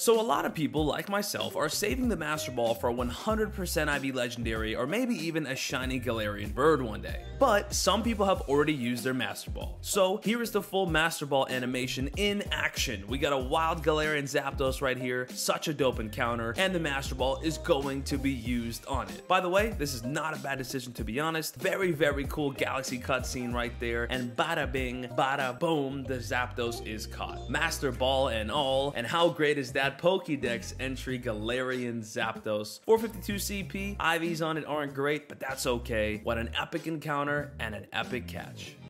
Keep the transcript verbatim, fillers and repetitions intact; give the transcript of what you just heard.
So a lot of people, like myself, are saving the Master Ball for a one hundred percent I V Legendary or maybe even a shiny Galarian bird one day. But some people have already used their Master Ball. So here is the full Master Ball animation in action. We got a wild Galarian Zapdos right here, such a dope encounter, and the Master Ball is going to be used on it. By the way, this is not a bad decision to be honest. Very, very cool galaxy cutscene right there, and bada bing, bada boom, the Zapdos is caught. Master Ball and all, and how great is that Pokedex entry Galarian Zapdos. four fifty-two C P, I Vs on it aren't great, but that's okay. What an epic encounter and an epic catch.